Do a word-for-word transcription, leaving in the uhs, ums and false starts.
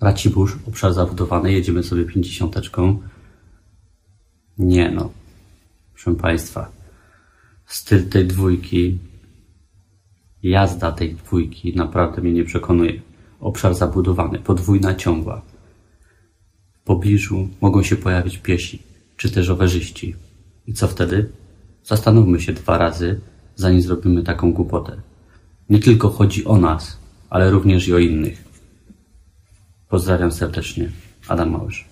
Racibórz, obszar zabudowany, jedziemy sobie pięćdziesiąteczką. Nie no, proszę Państwa, styl tej dwójki, jazda tej dwójki naprawdę mnie nie przekonuje. Obszar zabudowany, podwójna ciągła. W pobliżu mogą się pojawić piesi, czy też rowerzyści. I co wtedy? Zastanówmy się dwa razy, zanim zrobimy taką głupotę. Nie tylko chodzi o nas, ale również i o innych. Pozdrawiam serdecznie, Adam Małysz.